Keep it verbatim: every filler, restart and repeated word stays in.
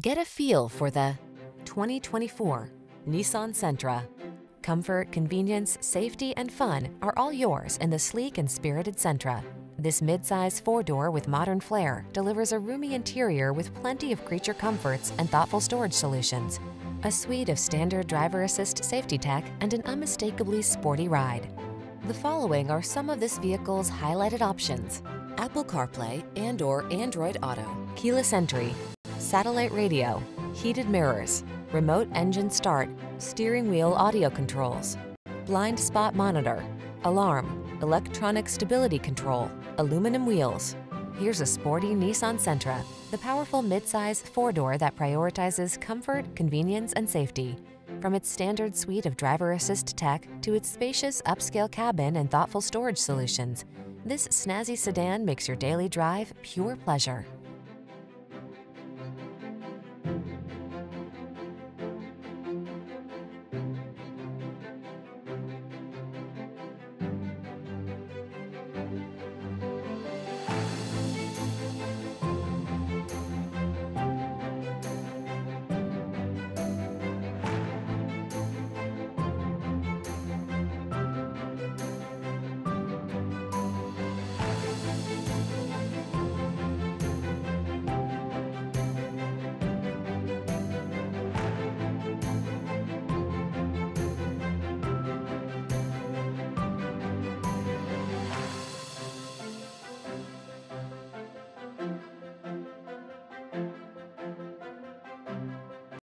Get a feel for the twenty twenty-four Nissan Sentra. Comfort, convenience, safety, and fun are all yours in the sleek and spirited Sentra. This midsize four-door with modern flair delivers a roomy interior with plenty of creature comforts and thoughtful storage solutions, a suite of standard driver assist safety tech, and an unmistakably sporty ride. The following are some of this vehicle's highlighted options: Apple CarPlay and or Android Auto, keyless entry, satellite radio, heated mirrors, remote engine start, steering wheel audio controls, blind spot monitor, alarm, electronic stability control, aluminum wheels. Here's a sporty Nissan Sentra, the powerful midsize four-door that prioritizes comfort, convenience, and safety. From its standard suite of driver assist tech to its spacious upscale cabin and thoughtful storage solutions, this snazzy sedan makes your daily drive pure pleasure.